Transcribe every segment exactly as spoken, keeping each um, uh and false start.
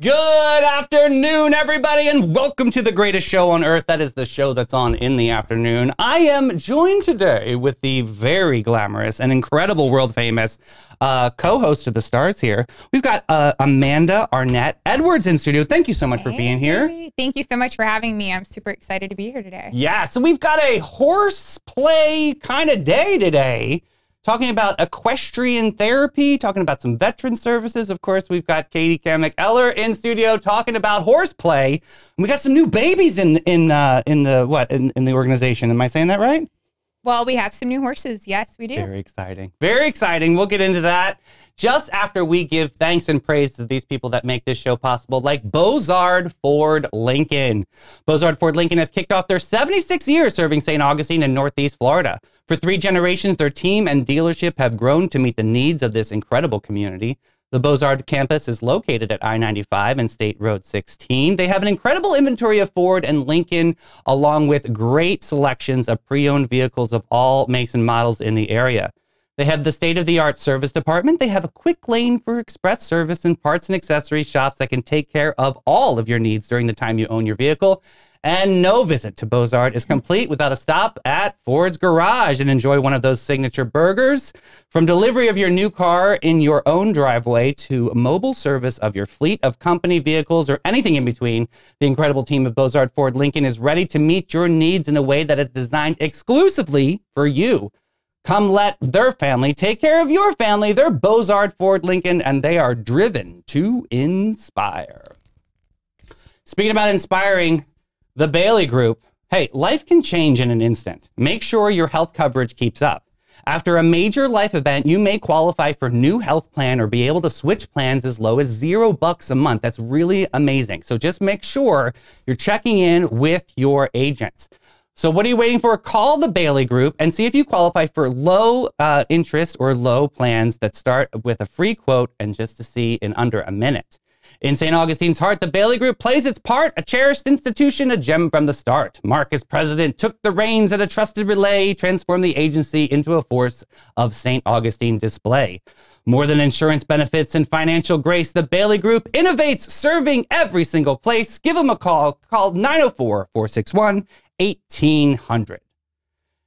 Good afternoon, everybody, and welcome to the greatest show on earth. That is the show that's on in the afternoon. I am joined today with the very glamorous and incredible world-famous uh, co-host of the stars here. We've got uh, Amanda Arnett-Edwards in studio. Thank you so much hey, for being here. Davey. Thank you so much for having me. I'm super excited to be here today. Yeah, so we've got a horseplay kind of day today. Talking about equestrian therapy, talking about some veteran services. Of course, we've got Katie Cammack-Eller in studio talking about horseplay. And we got some new babies in in uh, in the what in, in the organization. Am I saying that right? Well, we have some new horses. Yes, we do. Very exciting. Very exciting. We'll get into that just after we give thanks and praise to these people that make this show possible, like Bozard Ford Lincoln. Bozard Ford Lincoln have kicked off their seventy-six years serving Saint Augustine in Northeast Florida. For three generations, their team and dealership have grown to meet the needs of this incredible community. The Bozard campus is located at I ninety-five and State Road sixteen. They have an incredible inventory of Ford and Lincoln, along with great selections of pre-owned vehicles of all makes and models in the area. They have the state-of-the-art service department. They have a quick lane for express service and parts and accessory shops that can take care of all of your needs during the time you own your vehicle. And no visit to Bozard is complete without a stop at Ford's Garage, and enjoy one of those signature burgers. From delivery of your new car in your own driveway to mobile service of your fleet of company vehicles or anything in between, the incredible team of Bozard Ford Lincoln is ready to meet your needs in a way that is designed exclusively for you. Come let their family take care of your family. They're Bozard Ford Lincoln, and they are driven to inspire. Speaking about inspiring, The Bailey Group. Hey, life can change in an instant. Make sure your health coverage keeps up. After a major life event, you may qualify for new health plan or be able to switch plans as low as zero bucks a month. That's really amazing. So just make sure you're checking in with your agents. So what are you waiting for? Call the Bailey Group and see if you qualify for low uh, interest or low plans that start with a free quote and just to see in under a minute. In Saint Augustine's heart, the Bailey Group plays its part, a cherished institution, a gem from the start. Mark, as president, took the reins at a trusted relay, transformed the agency into a force of Saint Augustine display. More than insurance benefits and financial grace, the Bailey Group innovates, serving every single place. Give them a call. Call nine oh four, four six one, eighteen hundred.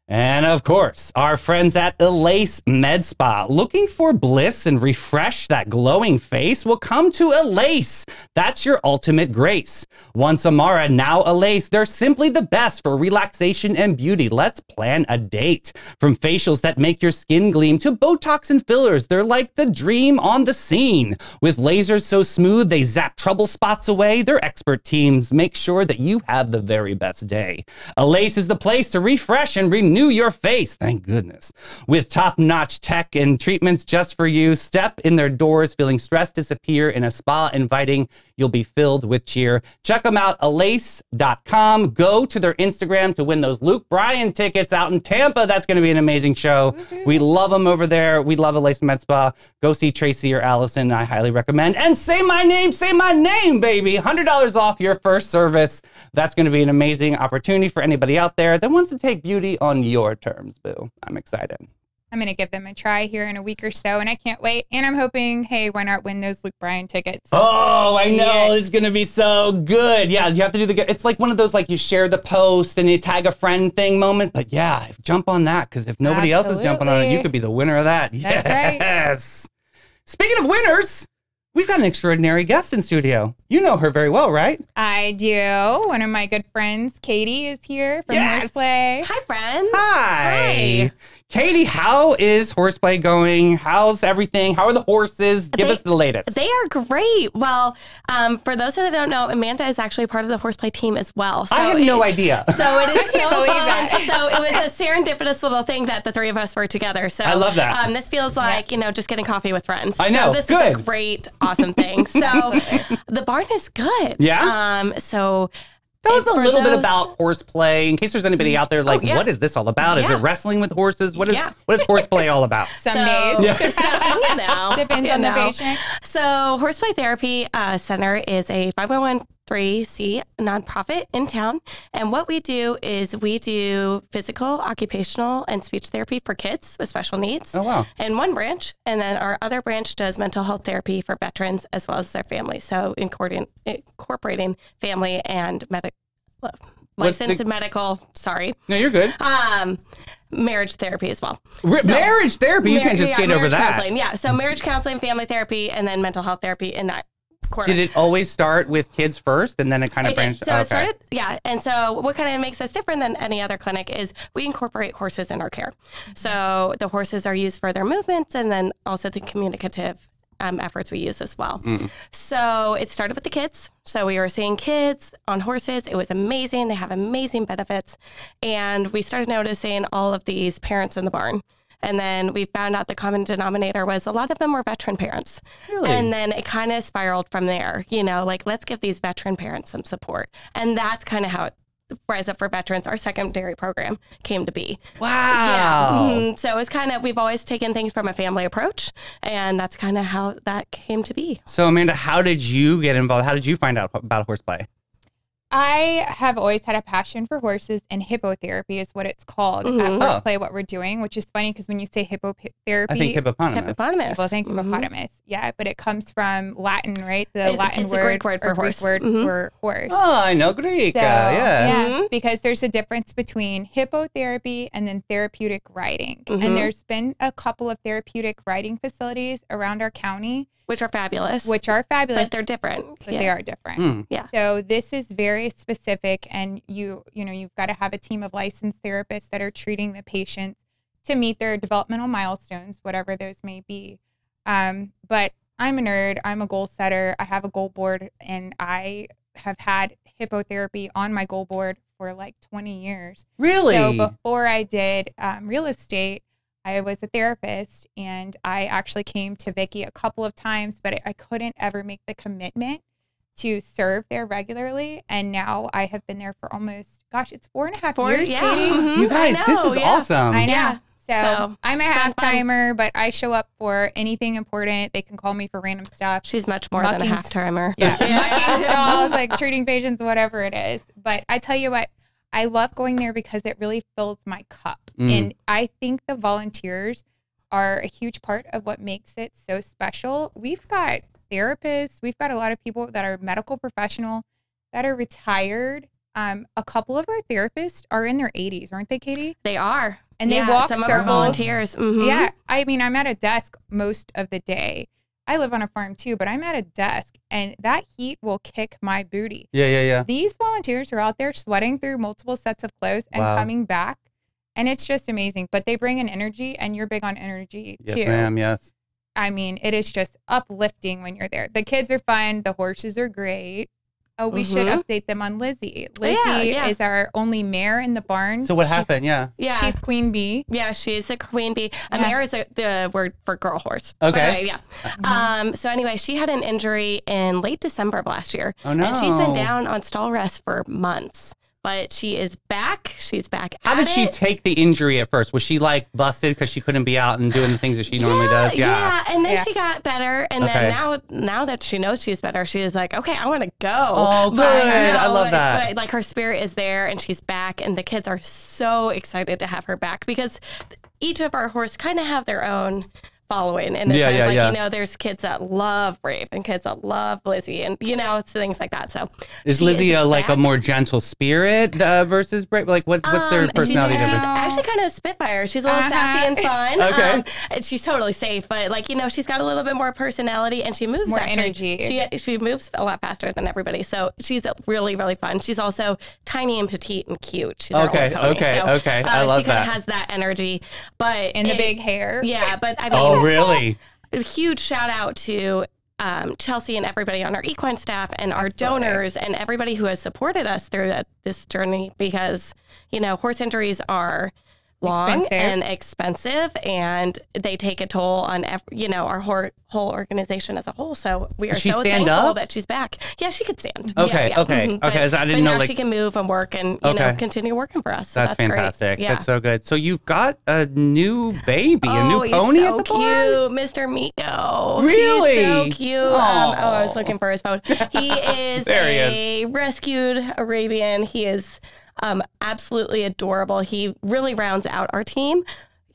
And of course, our friends at Elase Med Spa. Looking for bliss and refresh that glowing face? Well, come to Elase. That's your ultimate grace. Once Amara, now Elase. They're simply the best for relaxation and beauty. Let's plan a date. From facials that make your skin gleam to Botox and fillers, they're like the dream on the scene. With lasers so smooth, they zap trouble spots away. Their expert teams make sure that you have the very best day. Elase is the place to refresh and renew Renew your face, thank goodness. With top-notch tech and treatments just for you, step in their doors feeling stress disappear in a spa inviting. You'll be filled with cheer. Check them out, elase dot com. Go to their Instagram to win those Luke Bryan tickets out in Tampa. That's going to be an amazing show. Mm-hmm. We love them over there. We love Elase Med Spa. Go see Tracy or Allison. I highly recommend. And say my name, say my name, baby. one hundred dollars off your first service. That's going to be an amazing opportunity for anybody out there that wants to take beauty on your terms, boo. I'm excited. I'm going to give them a try here in a week or so, and I can't wait. And I'm hoping, hey, why not win those Luke Bryan tickets? Oh, I know. Yes. It's going to be so good. Yeah, you have to do the good. It's like one of those, like, you share the post and you tag a friend thing moment. But, yeah, jump on that, because if nobody Absolutely. else is jumping on it, you could be the winner of that. That's yes. right. Speaking of winners, we've got an extraordinary guest in studio. You know her very well, right? I do. One of my good friends, Katie, is here from yes. Horseplay. Hi, friends. Hi. Hi. Katie, how is Horseplay going? How's everything? How are the horses? Give they, us the latest. They are great. Well, um, for those that don't know, Amanda is actually part of the Horseplay team as well. So I have it, no idea. So it is so fun. That. So it was a serendipitous little thing that the three of us were together. So I love that. Um, this feels like, yeah. you know, just getting coffee with friends. I know. So this good. is a great awesome thing. So the barn is good. Yeah. Um, so tell us a little those... bit about horseplay in case there's anybody out there like, oh, yeah. what is this all about? Yeah. Is it wrestling with horses? What is yeah. what is horseplay all about? Some so, days. Yeah. So, you know, depends you on know. the patient. So Horseplay Therapy uh, Center is a five oh one three C nonprofit in town. And what we do is we do physical, occupational, and speech therapy for kids with special needs. Oh, wow. In one branch. And then our other branch does mental health therapy for veterans as well as their families. So incorporating family and medical, licensed the, medical, sorry. No, you're good. Um, marriage therapy as well. Re so, marriage therapy? You mar can't just yeah, skate over that. Counseling. Yeah, so marriage counseling, family therapy, and then mental health therapy in that. Quarter. Did it always start with kids first and then it kind of branched? So okay. it started, yeah. And so what kind of makes us different than any other clinic is we incorporate horses in our care. So the horses are used for their movements and then also the communicative um, efforts we use as well. Mm. So it started with the kids. So we were seeing kids on horses. It was amazing. They have amazing benefits. And we started noticing all of these parents in the barn. And then we found out the common denominator was a lot of them were veteran parents. Really? And then it kind of spiraled from there, you know, like, let's give these veteran parents some support. And that's kind of how it, Rise Up for Veterans, our secondary program, came to be. Wow. Yeah. Mm-hmm. So it's kind of, we've always taken things from a family approach, and that's kind of how that came to be. So Amanda, how did you get involved? How did you find out about Horseplay? I have always had a passion for horses, and hippotherapy is what it's called mm-hmm. at Horseplay, what we're doing, which is funny because when you say hippotherapy, I think hippopotamus. Hippopotamus. People think mm-hmm. hippopotamus, yeah, but it comes from Latin, right? The it's, Latin it's word, a Greek word for or horse. Greek word mm-hmm. for horse. Oh, I know Greek. So, uh, yeah, yeah mm-hmm. because there's a difference between hippotherapy and then therapeutic riding, mm-hmm. and there's been a couple of therapeutic riding facilities around our county. Which are fabulous. Which are fabulous. But they're different. But yeah. they are different. Mm. Yeah. So this is very specific, and you you know, you've got to have a team of licensed therapists that are treating the patients to meet their developmental milestones, whatever those may be. Um, but I'm a nerd. I'm a goal setter. I have a goal board, and I have had hippotherapy on my goal board for like twenty years. Really? So before I did um, real estate, I was a therapist, and I actually came to Vicki a couple of times, but I couldn't ever make the commitment to serve there regularly. And now I have been there for almost, gosh, it's four and a half four, years, yeah. Katie. Mm-hmm. You guys, know, this is yeah. awesome. I know. Yeah. So, so I'm a half-timer, but I show up for anything important. They can call me for random stuff. She's much more mucking, than a half-timer. Yeah, yeah. Mucking stalls, like treating patients, whatever it is. But I tell you what, I love going there because it really fills my cup. Mm. And I think the volunteers are a huge part of what makes it so special. We've got therapists. We've got a lot of people that are medical professional that are retired. Um, a couple of our therapists are in their eighties, aren't they, Katie? They are. And yeah, they walk some circles. Of our volunteers. Mm-hmm. Yeah. I mean, I'm at a desk most of the day. I live on a farm too, but I'm at a desk, and that heat will kick my booty. Yeah, yeah, yeah. These volunteers are out there sweating through multiple sets of clothes and wow. coming back, and it's just amazing. But they bring an energy, and you're big on energy yes, too. Yes, ma'am, yes. I mean, it is just uplifting when you're there. The kids are fun. The horses are great. Oh, we mm-hmm. should update them on Lizzie. Lizzie yeah, yeah. is our only mare in the barn. So what she's, happened? Yeah. yeah. She's queen bee. Yeah, she's a queen bee. A yeah. mare is a, the word for girl horse. Okay. Right, yeah. Mm-hmm. um, so anyway, she had an injury in late December of last year. Oh, no. And she's been down on stall rest for months. But she is back. She's back. How did she take the injury at first? Was she like busted because she couldn't be out and doing the things that she normally does? Yeah. Yeah. And then yeah. she got better. And okay. then now now that she knows she's better, she is like, okay, I want to go. Oh, good. I, know, I love that. But like her spirit is there and she's back. And the kids are so excited to have her back because each of our horse kind of have their own following. And it yeah, sounds yeah, like, yeah. you know, there's kids that love Brave and kids that love Lizzie and, you know, it's things like that. So is Lizzie is a, like a more gentle spirit uh, versus Brave? Like what's, what's their um, personality she's, difference? She's actually kind of a spitfire. She's a little uh-huh. sassy and fun. Okay. Um, and she's totally safe, but like, you know, she's got a little bit more personality and she moves more actually. energy. She, she moves a lot faster than everybody. So she's really, really fun. She's also tiny and petite and cute. She's okay. Our old pony. Okay. So, okay. Uh, I love that. She kind of has that energy, but. And it, the big hair. Yeah. But I mean. Oh. Really? A huge shout out to um, Chelsea and everybody on our equine staff and our Absolutely. donors and everybody who has supported us through that, this journey because, you know, horse injuries are long expensive. and expensive and they take a toll on, every, you know, our whole whole organization as a whole. So we are so thankful up? that she's back. Yeah, she could stand. Okay, yeah, yeah. okay, mm-hmm. okay. But, so I didn't but know, now like, she can move and work and you okay. know continue working for us. So that's, that's fantastic. Yeah. That's so good. So you've got a new baby, oh, a new he's pony so at the barn? Cute, Mister Miko. Really? He's so cute. Um, oh, I was looking for his phone. He is a he is. rescued Arabian. He is um, absolutely adorable. He really rounds out our team.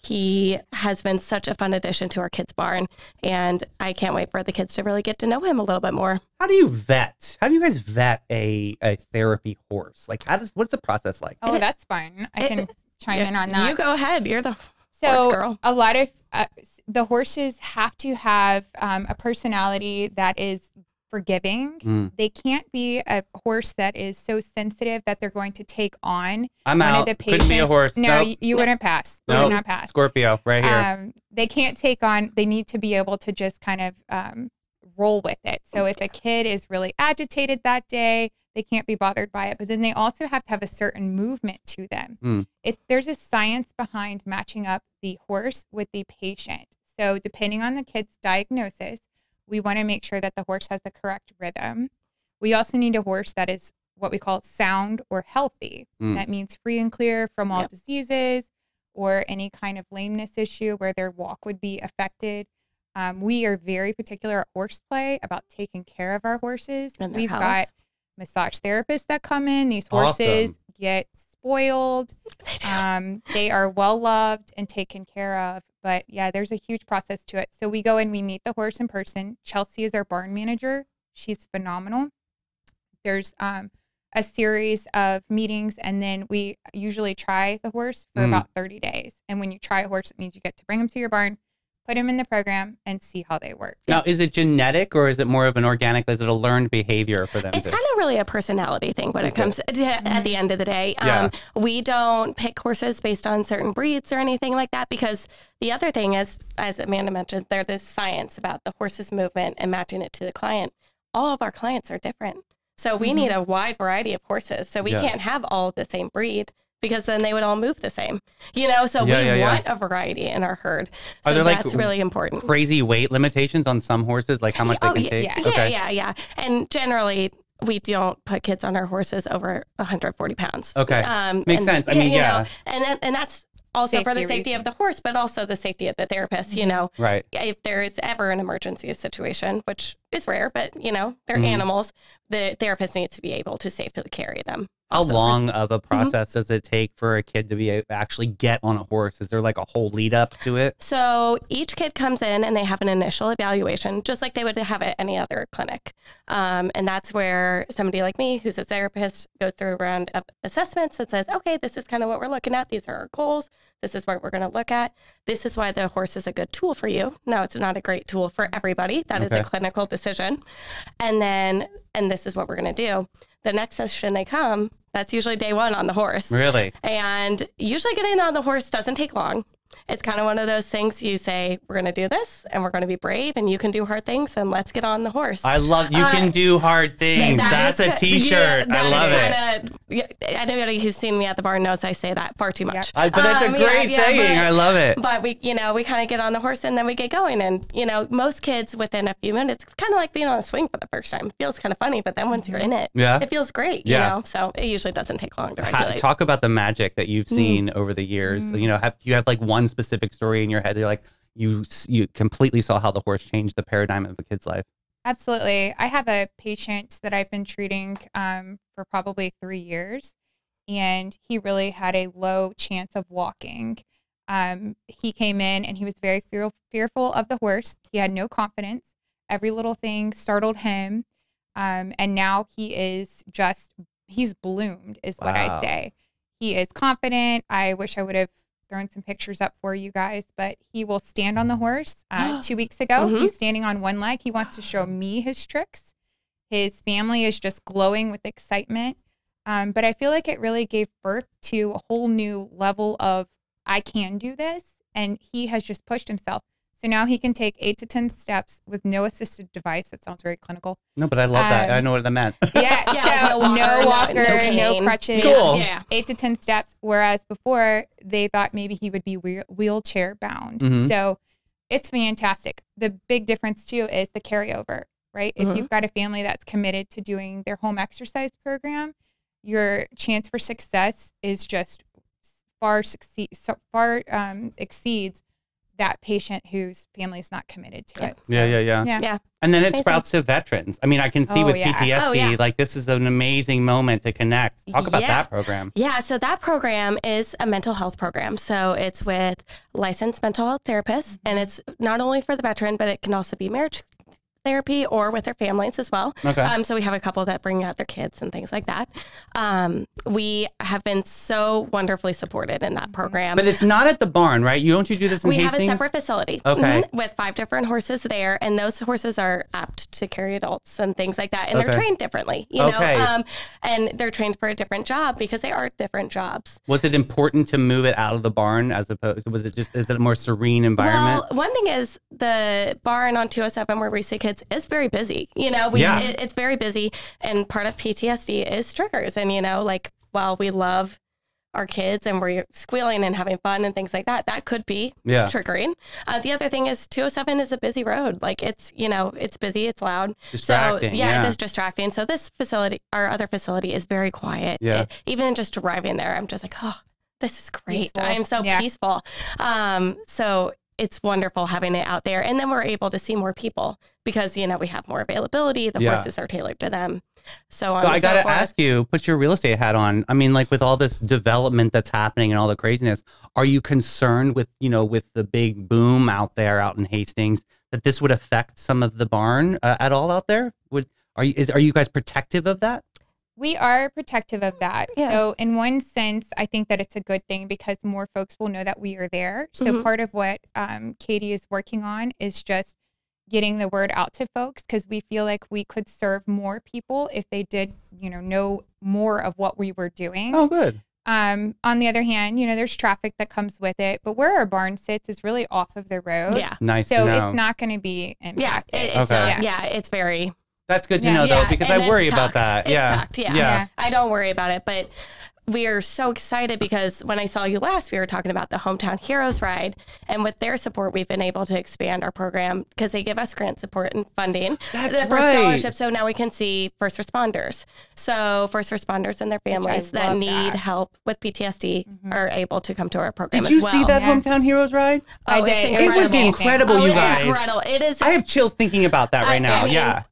He has been such a fun addition to our kids' barn, and I can't wait for the kids to really get to know him a little bit more. How do you vet? How do you guys vet a, a therapy horse? Like, how does, what's the process like? Oh, that's fun. I it, can chime it, in on that. You go ahead. You're the so horse girl. A lot of uh, the horses have to have um, a personality that is forgiving. Mm. They can't be a horse that is so sensitive that they're going to take on I'm one out. of the patients. Couldn't be a horse. No, nope. you wouldn't pass. You nope. would not pass. Scorpio, right here. Um, they can't take on. They need to be able to just kind of um, roll with it. So if a kid is really agitated that day, they can't be bothered by it. But then they also have to have a certain movement to them. Mm. It, there's a science behind matching up the horse with the patient. So depending on the kid's diagnosis, we want to make sure that the horse has the correct rhythm. We also need a horse that is what we call sound or healthy. Mm. That means free and clear from all yep. diseases or any kind of lameness issue where their walk would be affected. Um, we are very particular at Horseplay about taking care of our horses. We've health. got massage therapists that come in. These horses awesome. get spoiled. Um, they are well-loved and taken care of. But yeah, there's a huge process to it. So we go and we meet the horse in person. Chelsea is our barn manager. She's phenomenal. There's um, a series of meetings, and then we usually try the horse for mm. about thirty days. And when you try a horse, it means you get to bring him to your barn, put him in the program, and see how they work. Now, is it genetic, or is it more of an organic, is it a learned behavior for them? It's to... kind of really a personality thing when okay. it comes to, mm-hmm. at the end of the day. Yeah. Um, we don't pick horses based on certain breeds or anything like that, because the other thing is, as Amanda mentioned, there's this science about the horse's movement and matching it to the client. All of our clients are different. So we mm-hmm. need a wide variety of horses. So we yeah. can't have all the same breed, because then they would all move the same, you know? So yeah, we yeah, want yeah. a variety in our herd. So Are there, that's like, really important. Crazy weight limitations on some horses, like how much oh, they can yeah, take? Yeah, okay. yeah, yeah. And generally, we don't put kids on our horses over one hundred forty pounds. Okay, um, makes and, sense. I mean, yeah. Know, and, then, and that's also safety for the safety reasons. of the horse, but also the safety of the therapist, you know? Right. If there is ever an emergency situation, which is rare, but you know, they're mm. animals, the therapist needs to be able to safely carry them. How long of a process mm-hmm. does it take for a kid to be able to actually get on a horse? Is there like a whole lead up to it? So each kid comes in and they have an initial evaluation, just like they would have at any other clinic. Um, and that's where somebody like me, who's a therapist, goes through a round of assessments and says, okay, this is kind of what we're looking at. These are our goals. This is what we're going to look at. This is why the horse is a good tool for you. No, it's not a great tool for everybody. That okay. is a clinical decision. And then, and this is what we're going to do. The next session they come, that's usually day one on the horse. Really? And usually getting on the horse doesn't take long. It's kind of one of those things you say, we're going to do this and we're going to be brave and you can do hard things and let's get on the horse. I love, you uh, can do hard things. That That's is, a t-shirt. Yeah, I love it. Kinda, anybody who's seen me at the barn knows I say that far too much. Yeah. I, but that's um, a great yeah, yeah, saying. But, I love it. But we, you know, we kind of get on the horse and then we get going. And, you know, most kids within a few minutes, it's kind of like being on a swing for the first time. It feels kind of funny, but then once you're in it, yeah. it feels great, yeah. you know? So it usually doesn't take long to regulate. Talk about the magic that you've seen mm. over the years. Mm. You know, have, you have like one specific story in your head, you're like, you you completely saw how the horse changed the paradigm of a kid's life? Absolutely. I have a patient that I've been treating um, for probably three years, and he really had a low chance of walking. Um, he came in and he was very fear fearful of the horse. He had no confidence. Every little thing startled him. Um, and now he is just, he's bloomed is wow. what I say. He is confident. I wish I would have throwing some pictures up for you guys, but he will stand on the horse. Uh, two weeks ago, mm-hmm. he's standing on one leg. He wants to show me his tricks. His family is just glowing with excitement. Um, but I feel like it really gave birth to a whole new level of, I can do this. And he has just pushed himself. So now he can take eight to ten steps with no assisted device. That sounds very clinical. No, but I love um, that. I know what that meant. Yeah, yeah, so no, no walker, no, no crutches. Cool. Yeah. eight to ten steps, whereas before they thought maybe he would be wheel wheelchair bound. Mm-hmm. So it's fantastic. The big difference too is the carryover, right? Mm-hmm. If you've got a family that's committed to doing their home exercise program, your chance for success is just far succeed, so far um, exceeds that patient whose family's not committed to it. So, yeah, yeah, yeah, yeah, yeah. And then it sprouts to veterans. I mean, I can see oh, with yeah. P T S D, oh, yeah. like this is an amazing moment to connect. Talk about yeah. that program. Yeah, so that program is a mental health program. So it's with licensed mental health therapists, mm-hmm. and it's not only for the veteran, but it can also be marriage therapy or with their families as well. Okay. Um, so we have a couple that bring out their kids and things like that. Um, we have been so wonderfully supported in that program. But it's not at the barn, right? You don't you do this in we Hastings? We have a separate facility. Okay. Mm-hmm, with five different horses there, and those horses are apt to carry adults and things like that, and okay. they're trained differently, you okay. know, um, and they're trained for a different job because they are different jobs. Was it important to move it out of the barn as opposed to, was it just, is it a more serene environment? Well, one thing is the barn on two oh seven where we see kids, It's, it's very busy, you know, we, yeah. it, it's very busy. And part of P T S D is triggers. And, you know, like while we love our kids and we're squealing and having fun and things like that, that could be yeah. triggering. Uh, the other thing is two oh seven is a busy road. Like it's, you know, it's busy, it's loud. Distracting, so yeah, yeah, it is distracting. So this facility, our other facility is very quiet. Yeah. It, even just driving there, I'm just like, oh, this is great. I am so yeah. peaceful. Um, so it's wonderful having it out there. And then we're able to see more people because, you know, we have more availability. The yeah. horses are tailored to them. So, so I got to ask you, put your real estate hat on. I mean, like with all this development that's happening and all the craziness, are you concerned with, you know, with the big boom out there out in Hastings that this would affect some of the barn uh, at all out there? Would, are you, is, are you guys protective of that? We are protective of that. Yeah. So in one sense, I think that it's a good thing because more folks will know that we are there. So mm-hmm. part of what um, Katie is working on is just getting the word out to folks because we feel like we could serve more people if they did, you know, know more of what we were doing. Oh, good. Um, on the other hand, you know, there's traffic that comes with it, but where our barn sits is really off of the road. Yeah. Nice. So it's not going to be impacted. Yeah, it, it's okay. not, yeah, it's very... That's good to yeah, know, yeah. though, because and I worry tucked. about that. It's yeah. tucked, yeah. Yeah. yeah. I don't worry about it, but we are so excited because when I saw you last, we were talking about the Hometown Heroes ride, and with their support, we've been able to expand our program because they give us grant support and funding. That's the first right. scholarship, so now we can see first responders. So first responders and their families that need that. help with P T S D mm-hmm. are able to come to our program. Did you as well. see that yeah. Hometown Heroes ride? Oh, I did. It was incredible, oh, you guys. Incredible. It is. I have chills thinking about that right I, now. I mean, yeah.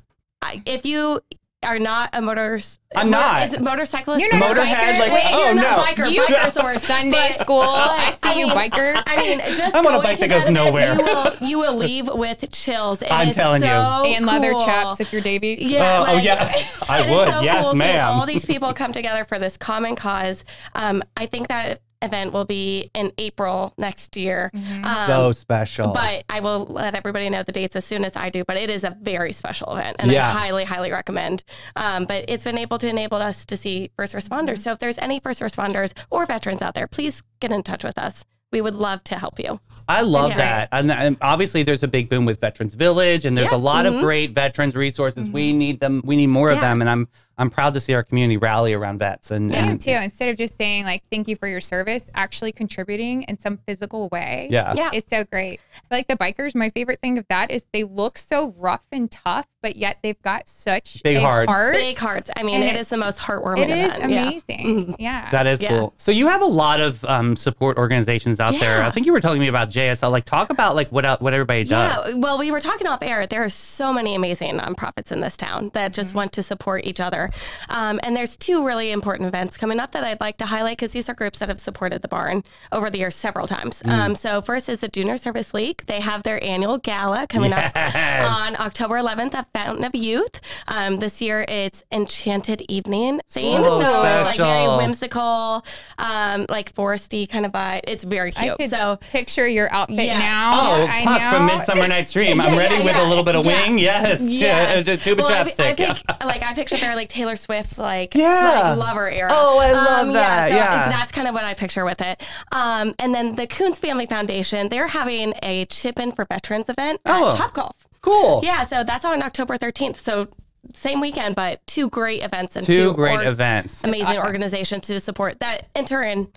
If you are not a motor, I'm motor, not. Is it motorcyclist? You're not motorhead, a biker. Like, Wait, oh, you're not no. a biker. You biker Sunday school. I see I mean, you, biker. I mean, just I'm on a bike that goes nowhere. You will, you will leave with chills. It I'm telling so you. And cool. leather chaps if you're Davey. Yeah. Uh, like, oh, yeah. I would. So yes, cool ma'am. All these people come together for this common cause. Um, I think that event will be in April next year. Mm-hmm. um, so special. But I will let everybody know the dates as soon as I do, but it is a very special event and yeah. I highly, highly recommend. Um, but it's been able to enable us to see first responders. Mm-hmm. So if there's any first responders or veterans out there, please get in touch with us. We would love to help you. I love okay. that. And, and obviously there's a big boom with Veterans Village and there's yeah. a lot mm-hmm. of great veterans resources. Mm-hmm. We need them. We need more yeah. of them. And I'm I'm proud to see our community rally around vets. And, yeah, and too. Instead of just saying like, thank you for your service, actually contributing in some physical way yeah. Yeah. is so great. Like the bikers, my favorite thing of that is they look so rough and tough, but yet they've got such big hearts. Heart. Big hearts. I mean, it, it is the most heartwarming It is event. amazing. Yeah. Mm-hmm. yeah. That is yeah. cool. So you have a lot of um, support organizations out yeah. there. I think you were telling me about J S L. Like, talk about like what what everybody does. Yeah, well, we were talking off air. There are so many amazing nonprofits in this town that just mm-hmm. want to support each other. Um, and there's two really important events coming up that I'd like to highlight because these are groups that have supported the barn over the years several times. Mm. Um, so first is the Junior Service League. They have their annual gala coming yes. up on October eleventh at Fountain of Youth. Um, this year it's Enchanted Evening theme. So, so it's like very whimsical, um, like foresty kind of vibe. It's very cute. I could so picture your outfit yeah. now. Oh, I Puck know. from Midsummer Night's Dream. yeah, I'm ready yeah, with yeah. a little bit of yeah. wing. Yes. yes. Yeah. A tube well, of chapstick. I, I pick, like I picture their like Taylor Swift like, yeah. like lover era. Oh, I love um, that. Yeah, so yeah. that's kind of what I picture with it. Um, and then the Koontz Family Foundation, they're having a Chip In for Veterans event oh. at Topgolf. Cool. Yeah. So that's on October thirteenth. So same weekend, but two great events and two, two great events. Amazing awesome. organizations to support that enter in.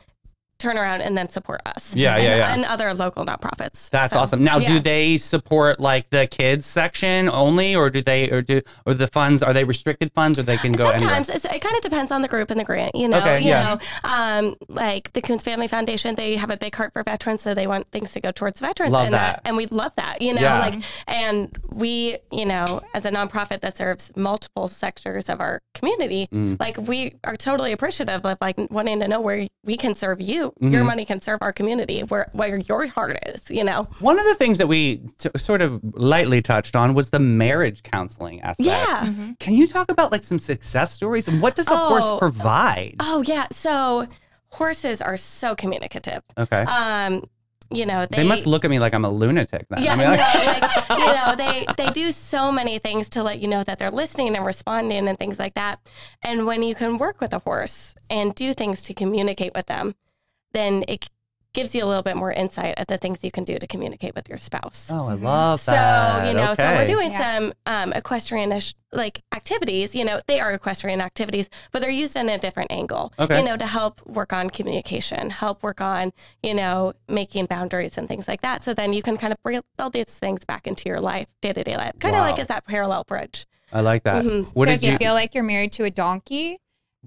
turn around and then support us. Yeah, and, yeah, yeah. And other local nonprofits. That's so awesome. Now, yeah. do they support like the kids section only, or do they, or do, or the funds, are they restricted funds, or they can go Sometimes anywhere? It's, it kind of depends on the group and the grant, you know, okay, you yeah. know, um, like the Koontz Family Foundation, they have a big heart for veterans. So they want things to go towards veterans love and that. that. And we love that, you know, yeah. like, and we, you know, as a nonprofit that serves multiple sectors of our community, mm. like we are totally appreciative of like wanting to know where we can serve you. Mm-hmm. Your money can serve our community where, where your heart is, you know. One of the things that we t sort of lightly touched on was the marriage counseling aspect. Yeah. Mm-hmm. Can you talk about like some success stories and what does oh, a horse provide? Oh, yeah. So horses are so communicative. Okay. Um, you know, they, they must look at me like I'm a lunatic then. Yeah, I mean, like, no, like, you know, they, they do so many things to let you know that they're listening and responding and things like that. And when you can work with a horse and do things to communicate with them, then it gives you a little bit more insight at the things you can do to communicate with your spouse. Oh, I love that. So, you know, okay. so we're doing yeah. some um, equestrian-ish like activities, you know, they are equestrian activities, but they're used in a different angle, okay. you know, to help work on communication, help work on, you know, making boundaries and things like that. So then you can kind of build these things back into your life, day-to-day life, kind wow. of like is that parallel bridge. I like that. Mm-hmm. What so did if you, you feel like you're married to a donkey,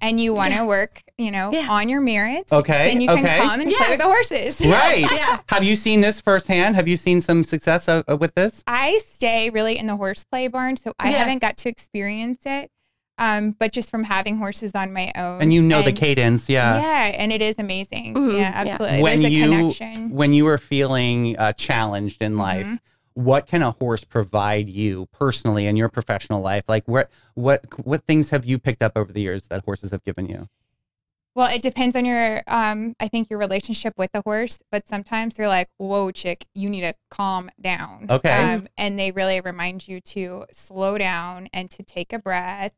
and you want to yeah. work, you know, yeah. on your marriage, okay. then you can okay. come and yeah. play with the horses. Right. yeah. Have you seen this firsthand? Have you seen some success uh, with this? I stay really in the horseplay barn, so I yeah. haven't got to experience it, um, but just from having horses on my own. And you know and, the cadence, yeah. Yeah, and it is amazing. Mm-hmm. Yeah, absolutely. When There's you, a connection. When you are feeling uh, challenged in mm-hmm. life, what can a horse provide you personally in your professional life? Like where, what, what things have you picked up over the years that horses have given you? Well, it depends on your, um, I think your relationship with the horse, but sometimes they're like, whoa, chick, you need to calm down. Okay. Um, and they really remind you to slow down and to take a breath.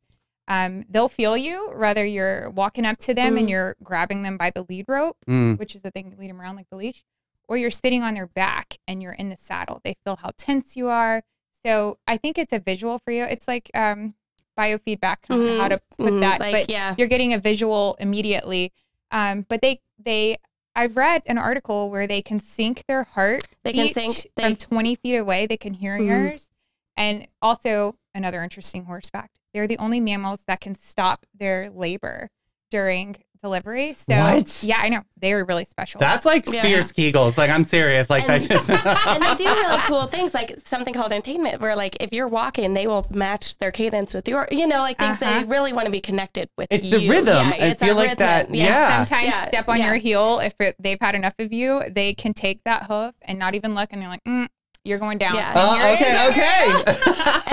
Um, they'll feel you, whether you're walking up to them mm. and you're grabbing them by the lead rope, mm. which is the thing to lead them around like the leash, or you're sitting on their back and you're in the saddle. They feel how tense you are. So I think it's a visual for you. It's like um, biofeedback, mm -hmm. how to put mm -hmm. that. Like, but yeah. you're getting a visual immediately. Um, but they, they, I've read an article where they can sync their heart they can sync, they... from twenty feet away. They can hear mm -hmm. yours. And also another interesting horse fact, they're the only mammals that can stop their labor during delivery. So what? Yeah, I know. They were really special. That's like yeah. fierce Kegels. Like I'm serious. Like I just and they do really cool things like something called entainment where like if you're walking they will match their cadence with your you know like things uh -huh. they really want to be connected with it's you. The rhythm. Yeah, I it's feel like rhythm. That yeah. yeah. Sometimes yeah. step on yeah. your heel if it, they've had enough of you they can take that hoof and not even look and they're like mm, you're going down. Yeah. Uh, okay, okay.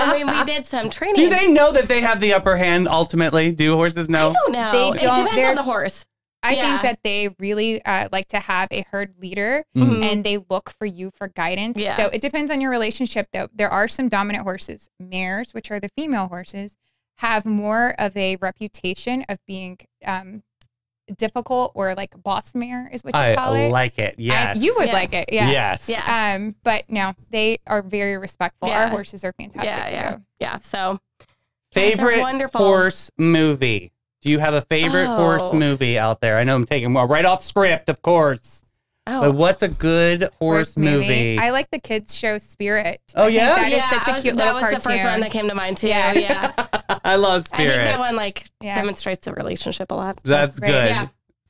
And we, we did some training. Do they know that they have the upper hand ultimately? Do horses know? I don't know. They don't. It depends they're, on the horse. I yeah. think that they really uh, like to have a herd leader mm-hmm. and they look for you for guidance. Yeah. So it depends on your relationship though. There are some dominant horses. Mares, which are the female horses, have more of a reputation of being um, difficult or like boss mare is what you I call it. I like it. Yes. I, you would yeah. like it. Yeah. Yes. Yeah. Um, but no, they are very respectful. Yeah. Our horses are fantastic. Yeah. Yeah. Too. Yeah. So favorite wonderful. horse movie. Do you have a favorite oh. horse movie out there? I know I'm taking well, right off script, of course. Oh. But what's a good horse, horse movie? movie? I like the kids show Spirit. Oh, I yeah? That yeah, is such a was, cute little cartoon. That was the first one that came to mind, too. Yeah. yeah. I love Spirit. I think that one, like, yeah. demonstrates the relationship a lot. So. That's right. good. Yeah.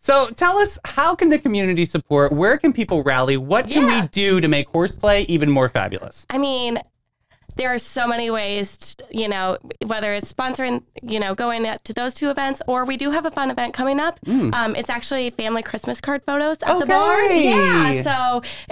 So tell us, how can the community support? Where can people rally? What can yeah. we do to make horseplay even more fabulous? I mean... There are so many ways, to, you know, whether it's sponsoring, you know, going to those two events, or we do have a fun event coming up. Mm. Um, it's actually family Christmas card photos at okay. the barn. Yeah, so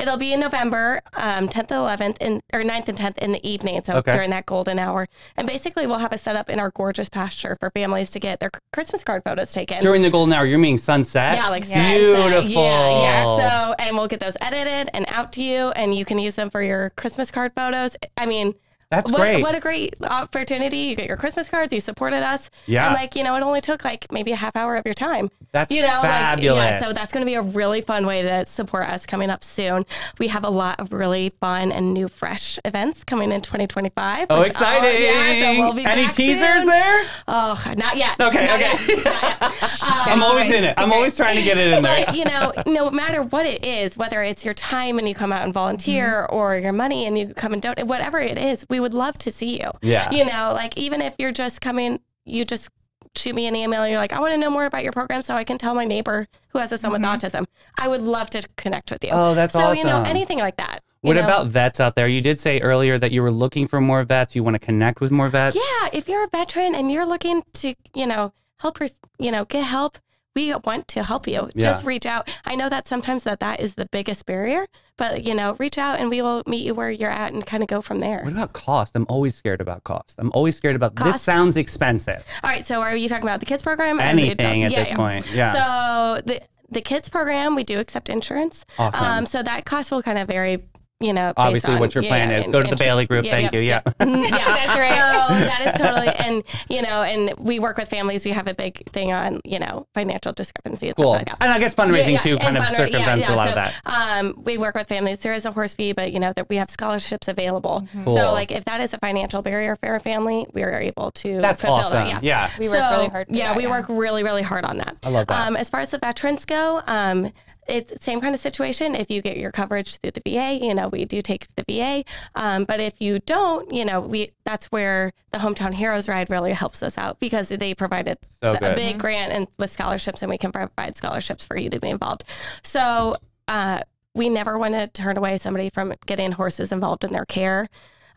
it'll be in November, um, tenth and eleventh, in, or ninth and tenth in the evening, so okay. during that golden hour. And basically we'll have a setup in our gorgeous pasture for families to get their Christmas card photos taken. During the golden hour, you mean sunset? Yeah, like yes. Beautiful. Yeah, yeah, so, and we'll get those edited and out to you, and you can use them for your Christmas card photos. I mean... That's what, great. What a great opportunity. You get your Christmas cards. You supported us. Yeah. And like, you know, it only took like maybe a half hour of your time. That's you know, fabulous. Like, yeah, so that's going to be a really fun way to support us coming up soon. We have a lot of really fun and new fresh events coming in twenty twenty-five. Oh, which, exciting. Oh, yeah, so we'll be Any back teasers soon. There? Oh, not yet. Okay. Not okay. Yet. Not yet. Um, I'm always in it. I'm always trying to get it in there. But, you know, no matter what it is, whether it's your time and you come out and volunteer mm-hmm. or your money and you come and donate, whatever it is, we would love to see you. Yeah. You know, like even if you're just coming, you just shoot me an email and you're like, I want to know more about your program so I can tell my neighbor who has a son mm-hmm. with autism. I would love to connect with you. Oh, that's so, awesome. So, you know, anything like that. What know? About vets out there? You did say earlier that you were looking for more vets. You want to connect with more vets? Yeah. If you're a veteran and you're looking to, you know, help her, you know, get help, we want to help you. Yeah. Just reach out. I know that sometimes that that is the biggest barrier, but, you know, reach out and we will meet you where you're at and kind of go from there. What about cost? I'm always scared about cost. I'm always scared about cost. This sounds expensive. All right. So are you talking about the kids program? Anything at yeah, this yeah. point. Yeah. So the, the kids program, we do accept insurance. Awesome. Um, so that cost will kind of vary. You know, obviously on, what your yeah, plan yeah, is. Go and, to the Bailey Group. Yeah, thank yeah, you. Yeah. Yeah. That's right. So that is totally, and you know, and we work with families. We have a big thing on, you know, financial discrepancy and cool. stuff like that. And I guess fundraising yeah, yeah. too kind and of circumvents yeah, yeah. a lot so, of that. Um, we work with families. There is a horse fee, but you know, that we have scholarships available. Mm-hmm. cool. So like if that is a financial barrier for a family, we are able to That's fulfill awesome. It. Yeah. yeah. We work so, really hard. Yeah. That, we yeah. work really, really hard on that. I love that. Um, as far as the veterans go, um, it's the same kind of situation. If you get your coverage through the V A, you know, we do take the V A. Um, but if you don't, you know, we that's where the Hometown Heroes Ride really helps us out because they provided so the, a big mm-hmm. grant and with scholarships, and we can provide scholarships for you to be involved. So uh, we never want to turn away somebody from getting horses involved in their care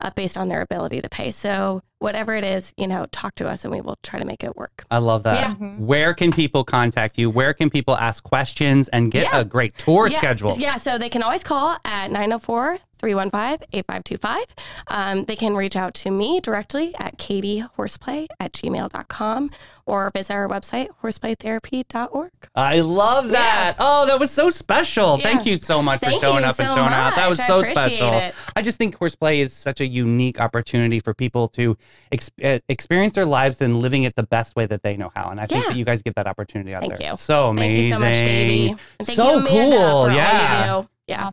uh, based on their ability to pay. So whatever it is, you know, talk to us and we will try to make it work. I love that. Yeah. Mm-hmm. Where can people contact you? Where can people ask questions and get yeah. a great tour yeah. schedule? Yeah, so they can always call at nine oh four, three one five, eight five two five. Um, they can reach out to me directly at katie horseplay at gmail dot com or visit our website, horseplay therapy dot org. I love that. Yeah. Oh, that was so special. Yeah. Thank you so much Thank for showing up so and showing much. Out. That was I so special. It. I just think horseplay is such a unique opportunity for people to ex experience their lives and living it the best way that they know how. And I yeah. think that you guys give that opportunity out Thank there. You. So amazing. Thank you so much, Davey. And thank so you, Amanda, cool. for yeah. all you do. Yeah.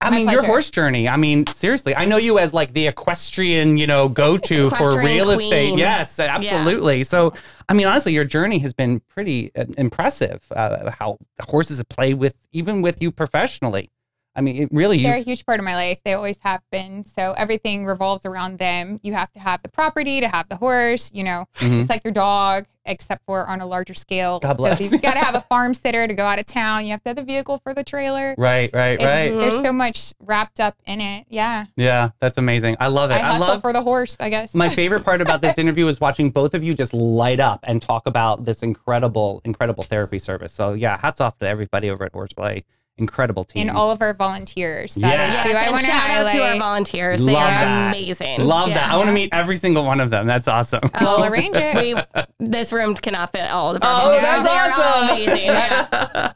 I My mean, pleasure. Your horse journey. I mean, seriously, I know you as like the equestrian, you know, go-to for real queen. Estate. Yes, absolutely. Yeah. So, I mean, honestly, your journey has been pretty impressive. Uh, how horses play with, even with you professionally. I mean, it really... They're a huge part of my life. They always have been. So everything revolves around them. You have to have the property to have the horse, you know. Mm-hmm. It's like your dog, except for on a larger scale. God bless. So you've got to have a farm sitter to go out of town. You have to have the vehicle for the trailer. Right, right, it's, right. Mm-hmm. There's so much wrapped up in it. Yeah. Yeah, that's amazing. I love it. I hustle I love, for the horse, I guess. My favorite part about this interview is watching both of you just light up and talk about this incredible, incredible therapy service. So yeah, hats off to everybody over at Horseplay. Incredible team. And all of our volunteers. That yes. is yes. I want to highlight to our volunteers. Love they are that. Amazing. Love yeah. that. I yeah. want to meet every single one of them. That's awesome. I'll arrange it. We, this room cannot fit all of them. Oh, that's awesome. Amazing. Yeah.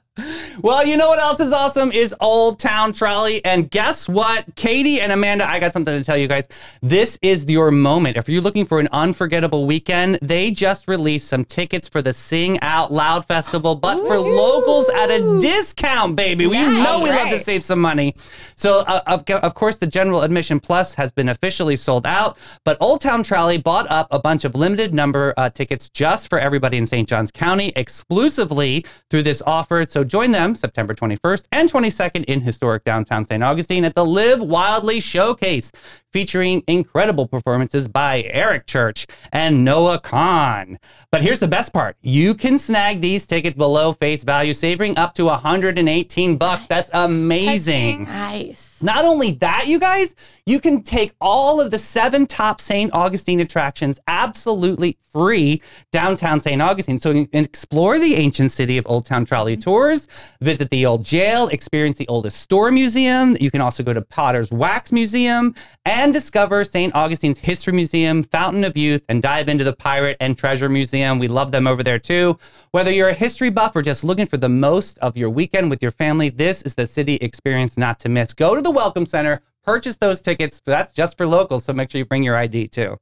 Well, you know what else is awesome is Old Town Trolley. And guess what? Katie and Amanda, I got something to tell you guys. This is your moment. If you're looking for an unforgettable weekend, they just released some tickets for the Sing Out Loud Festival, but Ooh. For locals at a discount, baby. Well, you know we right. love to save some money. So, uh, of, of course, the general admission plus has been officially sold out, but Old Town Trolley bought up a bunch of limited number uh, tickets just for everybody in Saint Johns County exclusively through this offer. So join them September twenty-first and twenty-second in historic downtown Saint Augustine at the Live Wildly Showcase, featuring incredible performances by Eric Church and Noah Kahn. But here's the best part. You can snag these tickets below face value, saving up to one hundred eighteen bucks. Nice. That's amazing. Nice. Not only that, you guys, you can take all of the seven top Saint Augustine attractions absolutely free downtown Saint Augustine. So you can explore the ancient city of Old Town Trolley tours, visit the old jail, experience the oldest store museum. You can also go to Potter's Wax Museum and discover Saint Augustine's History Museum, Fountain of Youth, and dive into the Pirate and Treasure Museum. We love them over there too. Whether you're a history buff or just looking for the most of your weekend with your family, this is the city experience not to miss. Go to the Welcome Center, purchase those tickets. That's just for locals, so make sure you bring your I D too.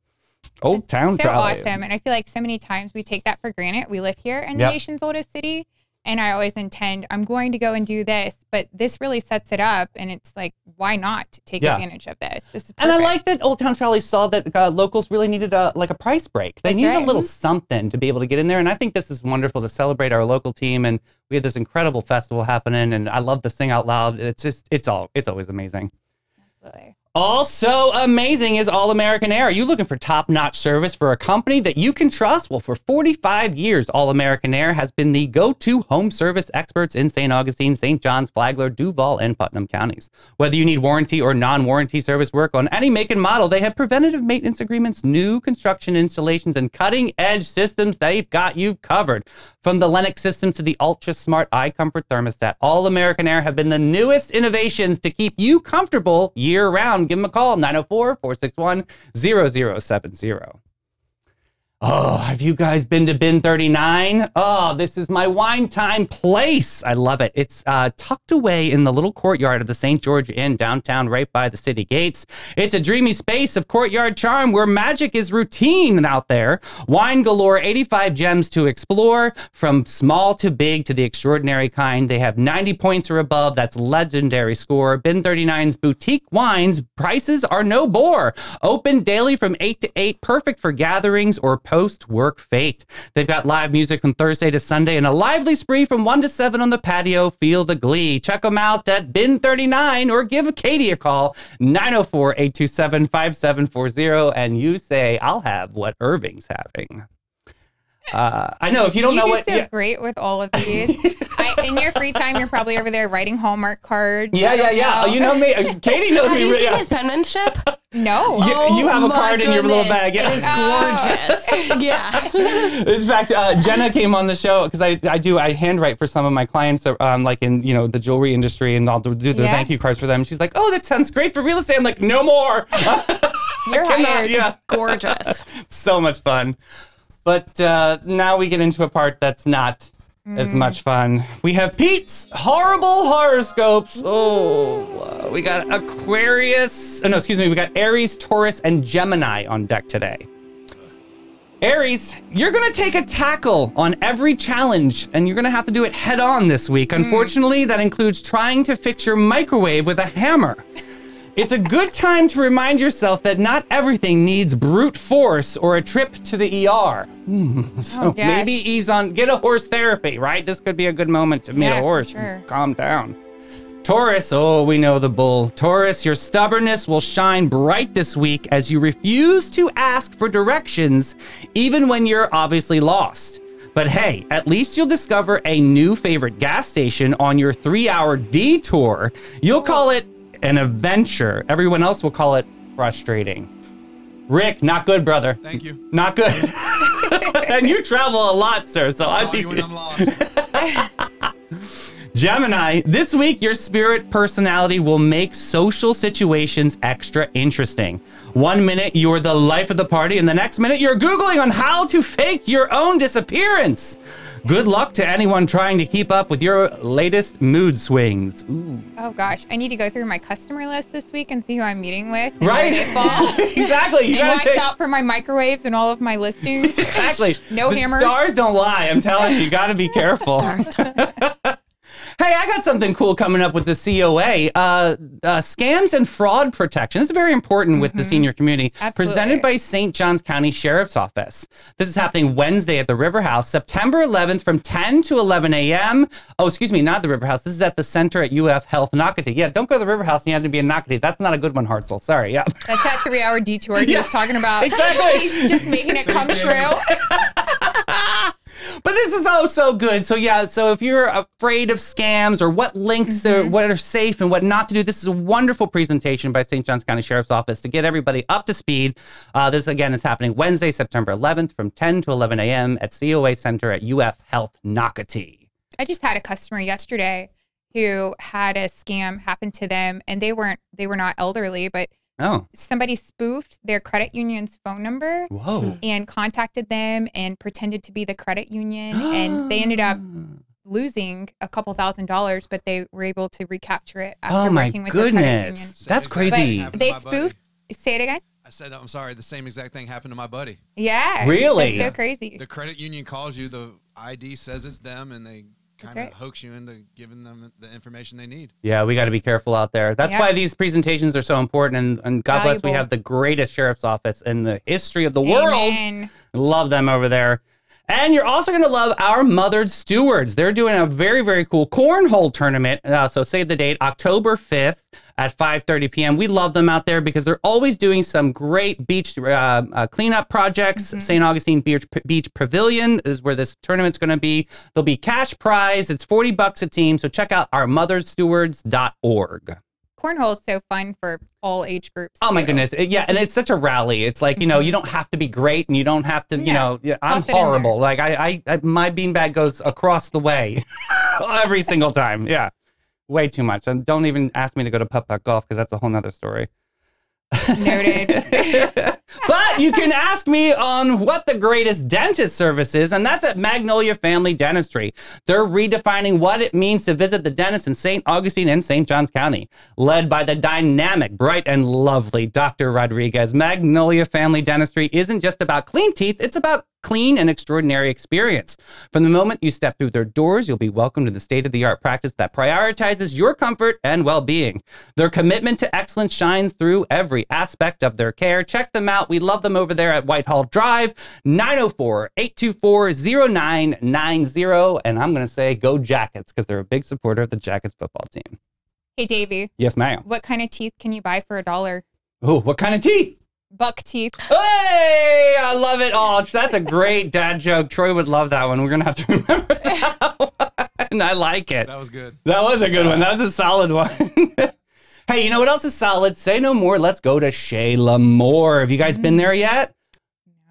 Old Town Trolley. So awesome. And I feel like so many times we take that for granted. We live here in the yep. nation's oldest city, and I always intend, I'm going to go and do this, but this really sets it up, and it's like, why not take yeah. advantage of this? This is perfect. And I like that Old Town Trolley saw that uh, locals really needed a, like a price break. They That's needed right. a little something to be able to get in there, and I think this is wonderful to celebrate our local team, and we have this incredible festival happening, and I love the Sing Out Loud. It's just, it's all, it's always amazing. Absolutely. Also amazing is All American Air. Are you looking for top-notch service for a company that you can trust? Well, for forty-five years, All American Air has been the go-to home service experts in Saint Augustine, Saint Johns, Flagler, Duval, and Putnam counties. Whether you need warranty or non-warranty service work on any make and model, they have preventative maintenance agreements, new construction installations, and cutting-edge systems. They've got you covered. From the Lennox system to the ultra-smart iComfort thermostat, All American Air have been the newest innovations to keep you comfortable year-round. Give them a call, nine oh four, four six one, zero zero seven zero. Oh, have you guys been to Bin thirty-nine? Oh, this is my wine time place. I love it. It's uh, tucked away in the little courtyard of the Saint George Inn downtown, right by the city gates. It's a dreamy space of courtyard charm where magic is routine out there. Wine galore, eighty-five gems to explore, from small to big to the extraordinary kind. They have ninety points or above. That's legendary score. Bin thirty-nine's boutique wines. Prices are no bore. Open daily from eight to eight. Perfect for gatherings or post-work fate. They've got live music from Thursday to Sunday and a lively spree from one to seven on the patio. Feel the glee. Check them out at Bin thirty-nine or give Katie a call, nine oh four, eight two seven, five seven four zero, and you say, I'll have what Irving's having. Uh, I know, if you don't you know do what... You're so yeah. great with all of these. I, in your free time, you're probably over there writing Hallmark cards. Yeah, yeah, yeah. Know. You know me. Katie knows have me. Have you really, seen yeah. his penmanship? No. You, oh, you have a card goodness. in your little bag. Yeah. It is gorgeous. yeah. In fact, uh, Jenna came on the show because I, I do, I handwrite for some of my clients, um, like in, you know, the jewelry industry, and I'll do the yeah. thank you cards for them. She's like, oh, that sounds great for real estate. I'm like, no more. You're hired. Yeah. It's gorgeous. So much fun. But uh, now we get into a part that's not mm. as much fun. We have Pete's horrible horoscopes. Oh, uh, we got Aquarius. Oh, no, excuse me. We got Aries, Taurus, and Gemini on deck today. Aries, you're going to take a tackle on every challenge, and you're going to have to do it head on this week. Unfortunately, mm. that includes trying to fix your microwave with a hammer. It's a good time to remind yourself that not everything needs brute force or a trip to the E R. Mm, so oh, maybe ease on, get a horse therapy, right? This could be a good moment to meet yeah, a horse. Sure. Calm down. Taurus, oh, we know the bull. Taurus, your stubbornness will shine bright this week as you refuse to ask for directions, even when you're obviously lost. But hey, at least you'll discover a new favorite gas station on your three-hour detour. You'll call it an adventure. Everyone else will call it frustrating. Rick, not good, brother. Thank you. Not good. And you travel a lot, sir, so I'll I'd be when I'm lost. Gemini, this week your spirit personality will make social situations extra interesting. One minute you're the life of the party, and the next minute you're Googling on how to fake your own disappearance. Good luck to anyone trying to keep up with your latest mood swings. Ooh. Oh gosh, I need to go through my customer list this week and see who I'm meeting with. Right, exactly. You and watch take... out for my microwaves and all of my listings. Exactly. No the hammers. Stars don't lie. I'm telling you, you got to be careful. Stars don't lie. Hey, I got something cool coming up with the C O A. Uh, uh, scams and fraud protection. This is very important with mm-hmm. the senior community. Absolutely. Presented by Saint Johns County Sheriff's Office. This is happening Wednesday at the River House, September eleventh from ten to eleven a m Oh, excuse me, not the River House. This is at the Center at U F Health Nocatee. Yeah, don't go to the River House and you have to be in Nocatee. That's not a good one, Hartzell. Sorry, yeah. That's that three-hour detour yeah. he was talking about. Exactly. He's just making it come true. But this is oh so good. So yeah, so if you're afraid of scams or what links mm-hmm. are, what are safe and what not to do, this is a wonderful presentation by Saint Johns County Sheriff's Office to get everybody up to speed. Uh, this, again, is happening Wednesday, September eleventh from ten to eleven a m at C O A Center at U F Health Nocatee. I just had a customer yesterday who had a scam happen to them, and they weren't, they were not elderly, but oh. somebody spoofed their credit union's phone number Whoa. and contacted them and pretended to be the credit union. And they ended up losing a couple thousand dollars, but they were able to recapture it after oh my working with goodness. their credit union. That's crazy. But they spoofed. Buddy. Say it again. I said, I'm sorry, the same exact thing happened to my buddy. Yeah. Really? That's so crazy. The credit union calls you, the I D says it's them, and they kind of right. hoax you into giving them the information they need. Yeah, we got to be careful out there. That's yeah. why these presentations are so important. And, and God Valuable. bless, we have the greatest sheriff's office in the history of the Amen. world. Love them over there. And you're also going to love Our Mothers Stewards. They're doing a very, very cool cornhole tournament. Uh, so save the date, October fifth at five thirty p m We love them out there because they're always doing some great beach uh, uh, cleanup projects. Mm-hmm. Saint Augustine Beach, Beach Pavilion is where this tournament's going to be. There'll be cash prize. It's forty bucks a team. So check out our mothers stewards dot org. Cornhole is so fun for all age groups. Oh, my too. goodness. Yeah. And it's such a rally. It's like, you know, you don't have to be great and you don't have to, you yeah. know, I'm horrible. Like I, I, my beanbag goes across the way every single time. Yeah. Way too much. And don't even ask me to go to putt-putt golf because that's a whole nother story. Noted. But you can ask me on what the greatest dentist service is, and that's at Magnolia Family Dentistry. They're redefining what it means to visit the dentist in Saint Augustine and Saint Johns County. Led by the dynamic, bright, and lovely Doctor Rodriguez, Magnolia Family Dentistry isn't just about clean teeth, it's about clean and extraordinary experience. From the moment you step through their doors, you'll be welcomed to the state-of-the-art practice that prioritizes your comfort and well-being. Their commitment to excellence shines through every aspect of their care. Check them out. We love them over there at Whitehall Drive, nine oh four, eight two four, oh nine nine oh. And I'm going to say go Jackets because they're a big supporter of the Jackets football team. Hey, Davey. Yes, ma'am. What kind of teeth can you buy for a dollar? Oh, what kind of teeth? Buck teeth. Hey, I love it all. That's a great dad joke. Troy would love that one. We're going to have to remember that one. I like it. That was good. That was a good yeah. one. That was a solid one. Hey, you know what else is solid? Say no more. Let's go to Shayla Moore. Have you guys mm-hmm. been there yet?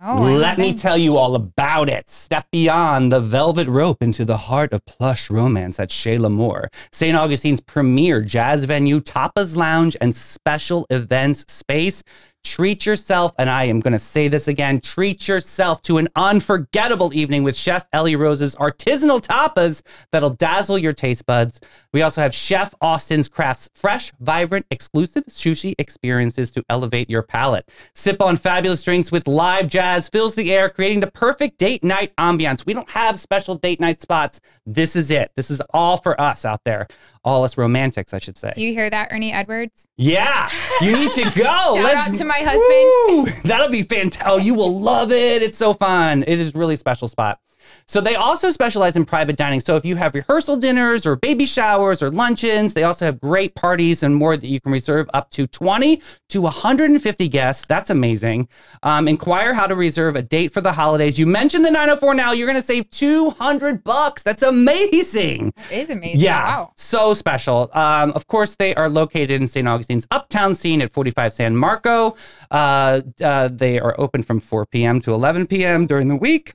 No. Let me tell you all about it. Step beyond the velvet rope into the heart of plush romance at Shayla Moore, Saint Augustine's premier jazz venue, tapas lounge, and special events space. Treat yourself, and I am going to say this again, treat yourself to an unforgettable evening with Chef Ellie Rose's artisanal tapas that'll dazzle your taste buds. We also have Chef Austin's Crafts fresh, vibrant, exclusive sushi experiences to elevate your palate. Sip on fabulous drinks with live jazz, fills the air, creating the perfect date night ambiance. We don't have special date night spots. This is it. This is all for us out there. All us romantics, I should say. Do you hear that, Ernie Edwards? Yeah, you need to go. Shout Let's out to my My husband. Woo! That'll be fantastic. Oh, you will love it. It's so fun. It is really a special spot. So they also specialize in private dining. So if you have rehearsal dinners or baby showers or luncheons, they also have great parties and more that you can reserve up to twenty to one hundred fifty guests. That's amazing. Um, inquire how to reserve a date for the holidays. You mentioned the nine oh four Now, you're going to save two hundred bucks. That's amazing. That is amazing. Yeah. Wow. So special. Um, of course, they are located in Saint Augustine's Uptown scene at forty-five San Marco. Uh, uh, they are open from four p m to eleven p m during the week.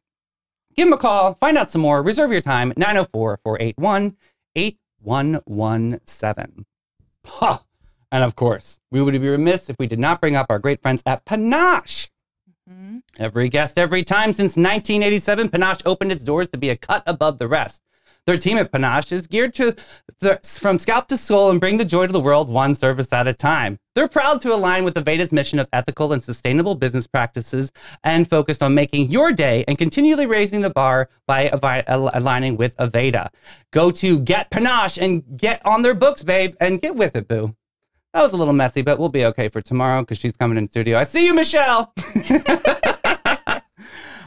Give them a call, find out some more, reserve your time, nine oh four, four eight one, eight one one seven. Huh. And of course, we would be remiss if we did not bring up our great friends at Panache. Mm-hmm. Every guest, every time since nineteen eighty-seven, Panache opened its doors to be a cut above the rest. Their team at Panache is geared to the, from scalp to soul and bring the joy to the world one service at a time. They're proud to align with Aveda's mission of ethical and sustainable business practices and focused on making your day and continually raising the bar by aligning with Aveda. Go to Get Panache and get on their books, babe, and get with it, boo. That was a little messy, but we'll be okay for tomorrow because she's coming in the studio. I see you, Michelle.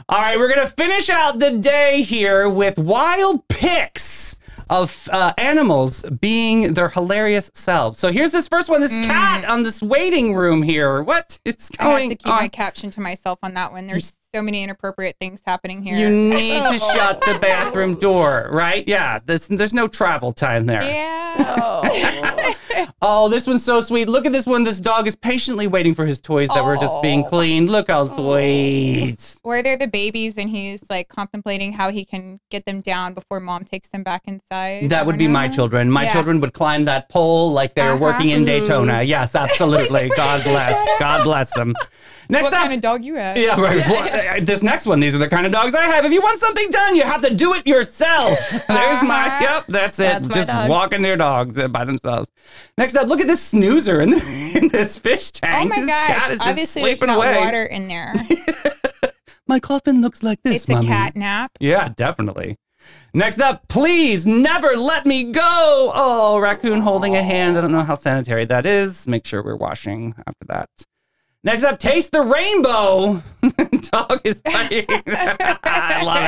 All right, we're going to finish out the day here with wild pics of uh, animals being their hilarious selves. So here's this first one, this mm. cat on this waiting room here. What is going on? I have to keep on? my caption to myself on that one. There's so many inappropriate things happening here. You need to shut the bathroom door, right? Yeah, there's, there's no travel time there. Yeah. Oh. Oh, this one's so sweet. Look at this one. This dog is patiently waiting for his toys that oh. were just being cleaned. Look how sweet. Or they're the babies and he's like contemplating how he can get them down before mom takes them back inside. That would be my children. My yeah. children would climb that pole like they were uh-huh. working in Daytona. Yes, absolutely. God bless. God bless them. Next what up, kind of dog you have? Yeah, right. I, I, this next one, these are the kind of dogs I have. If you want something done, you have to do it yourself. There's my, yep, that's it. That's Just walking their dogs by themselves. Next up, look at this snoozer in, the, in this fish tank. Oh my this gosh, cat is just obviously sleeping there's away. Not water in there. My coffin looks like this, It's mommy. A cat nap. Yeah, definitely. Next up, please never let me go. Oh, raccoon holding a hand. I don't know how sanitary that is. Make sure we're washing after that. Next up, taste the rainbow. Dog is biting. I love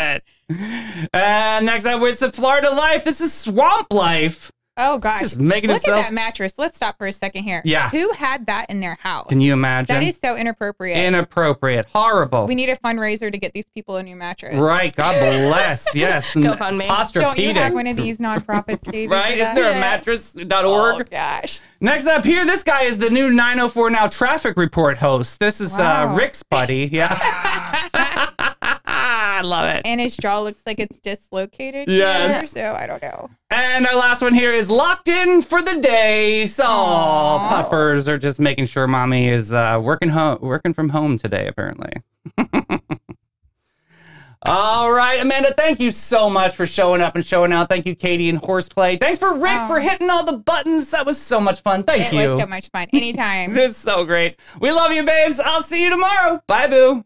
it. And next up, it's the Florida life. This is swamp life. Oh, gosh. Just making Look itself. At that mattress. Let's stop for a second here. Yeah. Who had that in their house? Can you imagine? That is so inappropriate. Inappropriate. Horrible. We need a fundraiser to get these people a new mattress. Right. God bless. Yes. Go fund me. Don't you have one of these nonprofits, Steve? Right? Isn't there a mattress dot org? Oh, gosh. Next up here, this guy is the new nine oh four Now traffic report host. This is wow. uh, Rick's buddy. Yeah. I love it. And his jaw looks like it's dislocated. Yes. Here, so I don't know. And our last one here is locked in for the day. So aww. Puppers are just making sure mommy is uh, working home, working from home today, apparently. All right, Amanda, thank you so much for showing up and showing out. Thank you, Katie and Horseplay. Thanks for Rick oh. for hitting all the buttons. That was so much fun. Thank it you. It was so much fun. Anytime. This is so great. We love you, babes. I'll see you tomorrow. Bye, boo.